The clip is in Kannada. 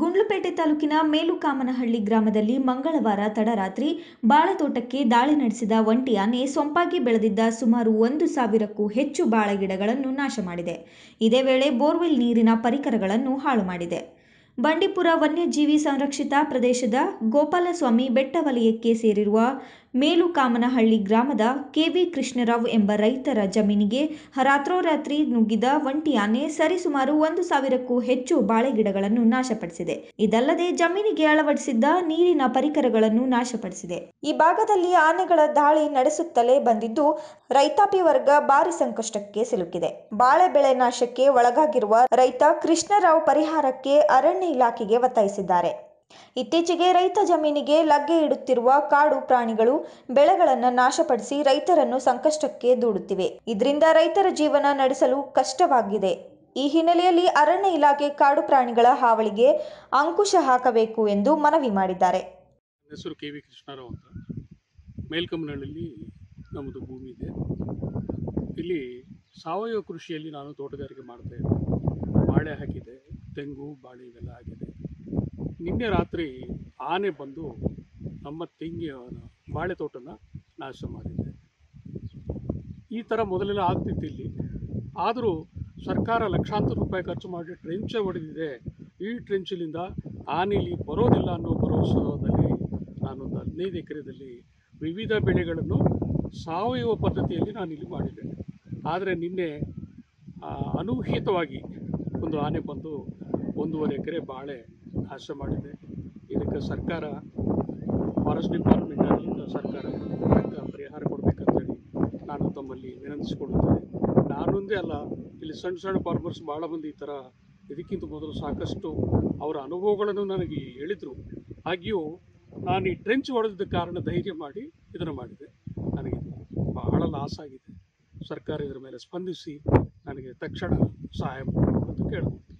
ಗುಂಡ್ಲುಪೇಟೆ ತಾಲೂಕಿನ ಮೇಲುಕಾಮನಹಳ್ಳಿ ಗ್ರಾಮದಲ್ಲಿ ಮಂಗಳವಾರ ತಡರಾತ್ರಿ ಬಾಳೆತೋಟಕ್ಕೆ ದಾಳಿ ನಡೆಸಿದ ಒಂಟಿ ಆನೆ ಸೊಂಪಾಗಿ ಬೆಳೆದಿದ್ದ ಸುಮಾರು 1,000ಕ್ಕೂ ಹೆಚ್ಚು ಬಾಳೆ ಗಿಡಗಳನ್ನು ನಾಶ ಮಾಡಿದೆ. ಇದೇ ವೇಳೆ ಬೋರ್ವೆಲ್ ನೀರಿನ ಪರಿಕರಗಳನ್ನು ಹಾಳು ಮಾಡಿದೆ. ಬಂಡೀಪುರ ವನ್ಯಜೀವಿ ಸಂರಕ್ಷಿತ ಪ್ರದೇಶದ ಗೋಪಾಲಸ್ವಾಮಿ ಬೆಟ್ಟ ವಲಯಕ್ಕೆ ಸೇರಿರುವ ಮೇಲುಕಾಮನಹಳ್ಳಿ ಗ್ರಾಮದ ಕೆವಿ ಕೃಷ್ಣರಾವ್ ಎಂಬ ರೈತರ ಜಮೀನಿಗೆ ರಾತ್ರೋರಾತ್ರಿ ನುಗ್ಗಿದ ಒಂಟಿ ಆನೆ ಸರಿಸುಮಾರು 1,000ಕ್ಕೂ ಹೆಚ್ಚು ಬಾಳೆ ಗಿಡಗಳನ್ನು ನಾಶಪಡಿಸಿದೆ. ಇದಲ್ಲದೆ ಜಮೀನಿಗೆ ಅಳವಡಿಸಿದ್ದ ನೀರಿನ ಪರಿಕರಗಳನ್ನು ನಾಶಪಡಿಸಿದೆ. ಈ ಭಾಗದಲ್ಲಿ ಆನೆಗಳ ದಾಳಿ ನಡೆಸುತ್ತಲೇ ಬಂದಿದ್ದು, ರೈತಾಪಿ ವರ್ಗ ಭಾರಿ ಸಂಕಷ್ಟಕ್ಕೆ ಸಿಲುಕಿದೆ. ಬಾಳೆ ಬೆಳೆ ನಾಶಕ್ಕೆ ಒಳಗಾಗಿರುವ ರೈತ ಕೃಷ್ಣರಾವ್ ಪರಿಹಾರಕ್ಕೆ ಅರಣ್ಯ ಇಲಾಖೆಗೆ ಒತ್ತಾಯಿಸಿದ್ದಾರೆ. ಇತ್ತೀಚೆಗೆ ರೈತ ಜಮೀನಿಗೆ ಲಗ್ಗೆ ಇಡುತ್ತಿರುವ ಕಾಡು ಪ್ರಾಣಿಗಳು ಬೆಳೆಗಳನ್ನು ನಾಶಪಡಿಸಿ ರೈತರನ್ನು ಸಂಕಷ್ಟಕ್ಕೆ ದೂಡುತ್ತಿವೆ. ಇದರಿಂದ ರೈತರ ಜೀವನ ನಡೆಸಲು ಕಷ್ಟವಾಗಿದೆ. ಈ ಹಿನ್ನೆಲೆಯಲ್ಲಿ ಅರಣ್ಯ ಇಲಾಖೆ ಕಾಡು ಪ್ರಾಣಿಗಳ ಹಾವಳಿಗೆ ಅಂಕುಶ ಹಾಕಬೇಕು ಎಂದು ಮನವಿ ಮಾಡಿದ್ದಾರೆ. ಹೆಸರು ಕೆವಿ ಕೃಷ್ಣರಾವ್ ಅಂತ. ಮೇಲ್ಕಮ್ಮನಹಳ್ಳಿಯಲ್ಲಿ ನಮ್ಮದು ಭೂಮಿ ಇದೆ. ಇಲ್ಲಿ ಸಾವಯವ ಕೃಷಿಯಲ್ಲಿ ನಾನು ತೋಟಗಾರಿಕೆ ಮಾಡ್ತಾ ಇದ್ದೆ. ಬಾಳೆ ಹಾಕಿದೆ, ತೆಂಗು, ಬಾಳೆ ಇವೆಲ್ಲ ಆಗಿದೆ. ನಿನ್ನೆ ರಾತ್ರಿ ಆನೆ ಬಂದು ನಮ್ಮ ತೆಂಗಿನ ಬಾಳೆ ತೋಟನ ನಾಶ ಮಾಡಿದೆ. ಈ ಥರ ಮೊದಲೆಲ್ಲ ಆಗ್ತಿತ್ತು ಇಲ್ಲಿ. ಆದರೂ ಸರ್ಕಾರ ಲಕ್ಷಾಂತರ ರೂಪಾಯಿ ಖರ್ಚು ಮಾಡಿ ಟ್ರೆಂಚ್ ಹೊಡೆದಿದೆ. ಈ ಟ್ರೆಂಚಿನಿಂದ ಆನೆಯಲ್ಲಿ ಬರೋದಿಲ್ಲ ಅನ್ನೋ ಭರವಸೆಯಲ್ಲಿ ನಾನೊಂದು 15 ಎಕರೆಯಲ್ಲಿ ವಿವಿಧ ಬೆಳೆಗಳನ್ನು ಸಾವಯವ ಪದ್ಧತಿಯಲ್ಲಿ ನಾನಿಲ್ಲಿ ಮಾಡಿದ್ದೆ. ಆದರೆ ನಿನ್ನೆ ಅನೂಹಿತವಾಗಿ ಒಂದು ಆನೆ ಬಂದು 1.5 ಎಕರೆ ಬಾಳೆ ನಾಶ ಮಾಡಿದೆ. ಇದಕ್ಕೆ ಸರ್ಕಾರ, ಫಾರೆಸ್ಟ್ ಡಿಪಾರ್ಟ್ಮೆಂಟ್ನ ಸರ್ಕಾರ ಪರಿಹಾರ ಕೊಡಬೇಕಂತೇಳಿ ನಾನು ತಮ್ಮಲ್ಲಿ ವಿನಂತಿಸಿಕೊಳ್ಳುತ್ತೇನೆ. ನಾನೊಂದೇ ಅಲ್ಲ, ಇಲ್ಲಿ ಸಣ್ಣ ಸಣ್ಣ ಫಾರ್ಮರ್ಸ್ ಭಾಳ ಮಂದಿ ಈ ಥರ ಇದಕ್ಕಿಂತ ಮೊದಲು ಸಾಕಷ್ಟು ಅವರ ಅನುಭವಗಳನ್ನು ನನಗೆ ಹೇಳಿದರು. ಹಾಗೆಯೂ ನಾನು ಈ ಟ್ರೆಂಚ್ ಹೊಡೆದ ಕಾರಣ ಧೈರ್ಯ ಮಾಡಿ ಇದನ್ನು ಮಾಡಿದೆ. ನನಗೆ ಬಹಳ ಲಾಸ್ ಆಗಿದೆ. ಸರ್ಕಾರ ಇದರ ಮೇಲೆ ಸ್ಪಂದಿಸಿ ನನಗೆ ತಕ್ಷಣ ಸಹಾಯ ಮಾಡಬೇಕು ಅಂತ ಕೇಳಿದೆ.